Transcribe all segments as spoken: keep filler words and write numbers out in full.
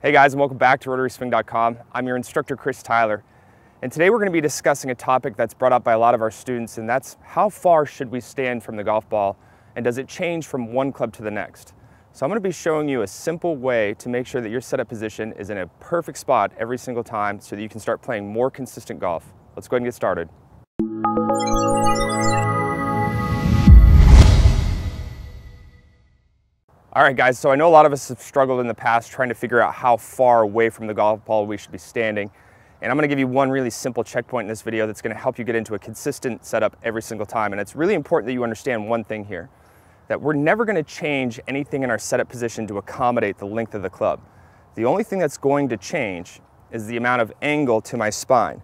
Hey guys, and welcome back to Rotary Swing dot com. I'm your instructor, Chris Tyler. And today we're going to be discussing a topic that's brought up by a lot of our students, and that's how far should we stand from the golf ball, and does it change from one club to the next? So I'm going to be showing you a simple way to make sure that your setup position is in a perfect spot every single time so that you can start playing more consistent golf. Let's go ahead and get started. All right guys, so I know a lot of us have struggled in the past trying to figure out how far away from the golf ball we should be standing. And I'm gonna give you one really simple checkpoint in this video that's gonna help you get into a consistent setup every single time. And it's really important that you understand one thing here, that we're never gonna change anything in our setup position to accommodate the length of the club. The only thing that's going to change is the amount of angle to my spine.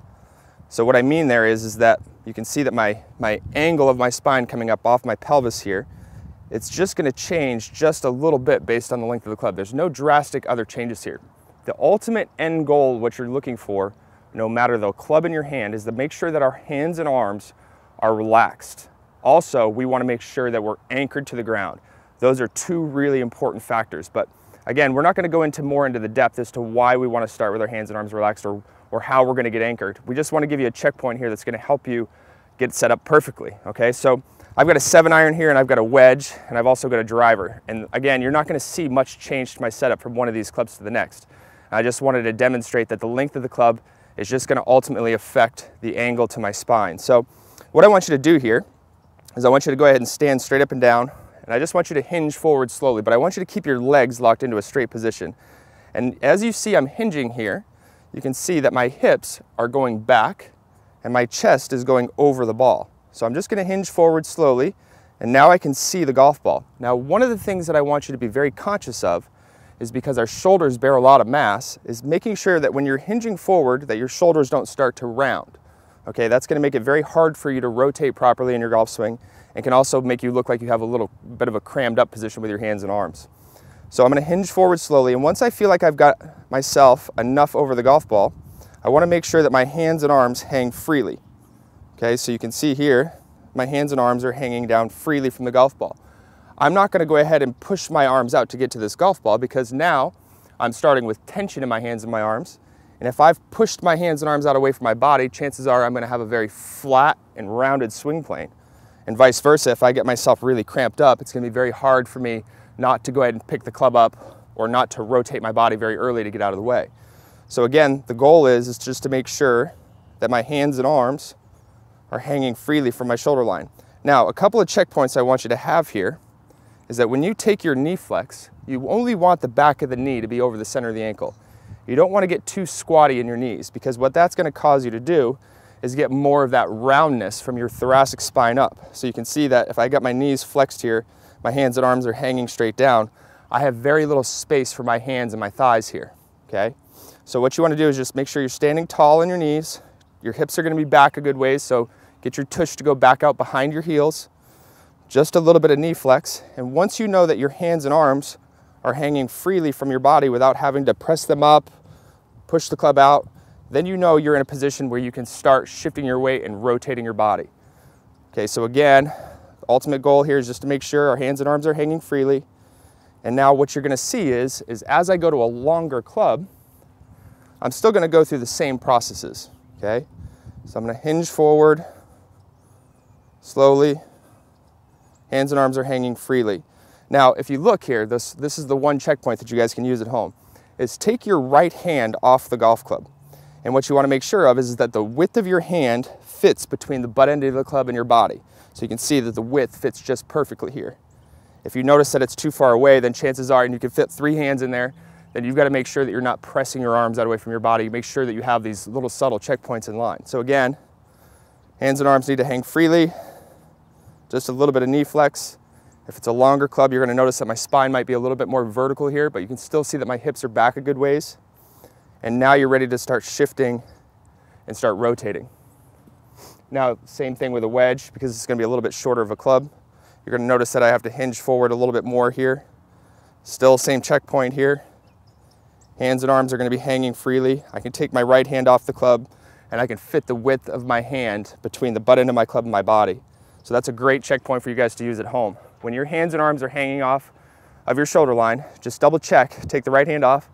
So what I mean there is, is that you can see that my, my angle of my spine coming up off my pelvis here, it's just going to change just a little bit based on the length of the club. There's no drastic other changes here. The ultimate end goal, what you're looking for, no matter the club in your hand, is to make sure that our hands and arms are relaxed. Also, we want to make sure that we're anchored to the ground. Those are two really important factors. But again, we're not going to go into more into the depth as to why we want to start with our hands and arms relaxed or, or how we're going to get anchored. We just want to give you a checkpoint here that's going to help you get set up perfectly. Okay, so I've got a seven iron here, and I've got a wedge, and I've also got a driver. And again, you're not going to see much change to my setup from one of these clubs to the next. I just wanted to demonstrate that the length of the club is just going to ultimately affect the angle to my spine. So what I want you to do here is I want you to go ahead and stand straight up and down, and I just want you to hinge forward slowly, but I want you to keep your legs locked into a straight position. And as you see I'm hinging here, you can see that my hips are going back and my chest is going over the ball. So I'm just going to hinge forward slowly, and now I can see the golf ball. Now, one of the things that I want you to be very conscious of is, because our shoulders bear a lot of mass, is making sure that when you're hinging forward that your shoulders don't start to round. Okay, that's going to make it very hard for you to rotate properly in your golf swing, and can also make you look like you have a little bit of a crammed up position with your hands and arms. So I'm going to hinge forward slowly, and once I feel like I've got myself enough over the golf ball, I want to make sure that my hands and arms hang freely. Okay, so you can see here, my hands and arms are hanging down freely from the golf ball. I'm not going to go ahead and push my arms out to get to this golf ball, because now I'm starting with tension in my hands and my arms. And if I've pushed my hands and arms out away from my body, chances are I'm going to have a very flat and rounded swing plane. And vice versa, if I get myself really cramped up, it's going to be very hard for me not to go ahead and pick the club up or not to rotate my body very early to get out of the way. So again, the goal is, is just to make sure that my hands and arms are hanging freely from my shoulder line. Now, a couple of checkpoints I want you to have here is that when you take your knee flex, you only want the back of the knee to be over the center of the ankle. You don't want to get too squatty in your knees, because what that's going to cause you to do is get more of that roundness from your thoracic spine up. So you can see that if I got my knees flexed here, my hands and arms are hanging straight down, I have very little space for my hands and my thighs here, okay? So what you want to do is just make sure you're standing tall in your knees. Your hips are going to be back a good ways, so get your tush to go back out behind your heels. Just a little bit of knee flex. And once you know that your hands and arms are hanging freely from your body without having to press them up, push the club out, then you know you're in a position where you can start shifting your weight and rotating your body. Okay, so again, the ultimate goal here is just to make sure our hands and arms are hanging freely. And now what you're going to see is, is as I go to a longer club, I'm still going to go through the same processes, okay? So I'm going to hinge forward slowly, hands and arms are hanging freely. Now, if you look here, this, this is the one checkpoint that you guys can use at home, is take your right hand off the golf club. And what you want to make sure of is that the width of your hand fits between the butt end of the club and your body. So you can see that the width fits just perfectly here. If you notice that it's too far away, then chances are, and you can fit three hands in there, then you've got to make sure that you're not pressing your arms out away from your body. Make sure that you have these little subtle checkpoints in line. So again, hands and arms need to hang freely. Just a little bit of knee flex. If it's a longer club, you're going to notice that my spine might be a little bit more vertical here, but you can still see that my hips are back a good ways. And now you're ready to start shifting and start rotating. Now, same thing with a wedge, because it's going to be a little bit shorter of a club. You're going to notice that I have to hinge forward a little bit more here. Still same checkpoint here. Hands and arms are going to be hanging freely. I can take my right hand off the club, and I can fit the width of my hand between the butt end of my club and my body. So that's a great checkpoint for you guys to use at home. When your hands and arms are hanging off of your shoulder line, just double check, take the right hand off,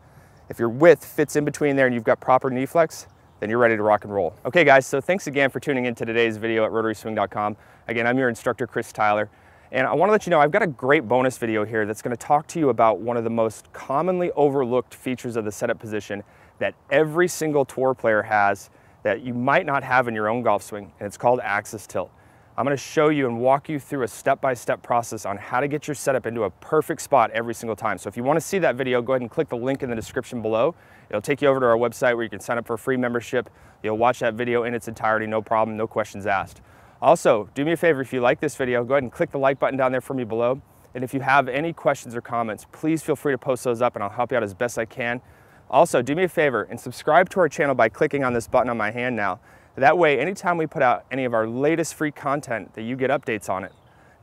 If your width fits in between there and you've got proper knee flex, then you're ready to rock and roll. Okay guys, so thanks again for tuning in to today's video at Rotary Swing dot com. Again, I'm your instructor, Chris Tyler. And I wanna let you know, I've got a great bonus video here that's gonna talk to you about one of the most commonly overlooked features of the setup position that every single tour player has that you might not have in your own golf swing, and it's called axis tilt. I'm gonna show you and walk you through a step-by-step process on how to get your setup into a perfect spot every single time. So if you wanna see that video, go ahead and click the link in the description below. It'll take you over to our website where you can sign up for a free membership. You'll watch that video in its entirety, no problem, no questions asked. Also, do me a favor, if you like this video, go ahead and click the like button down there for me below. And if you have any questions or comments, please feel free to post those up and I'll help you out as best I can. Also, do me a favor and subscribe to our channel by clicking on this button on my hand now. That way, anytime we put out any of our latest free content, that you get updates on it.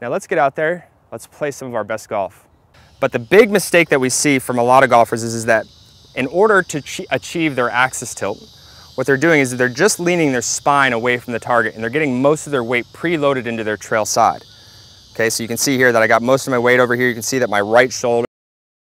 Now let's get out there, let's play some of our best golf. But the big mistake that we see from a lot of golfers is, is that in order to achieve their axis tilt, what they're doing is they're just leaning their spine away from the target and they're getting most of their weight preloaded into their trail side. Okay, so you can see here that I got most of my weight over here. You can see that my right shoulder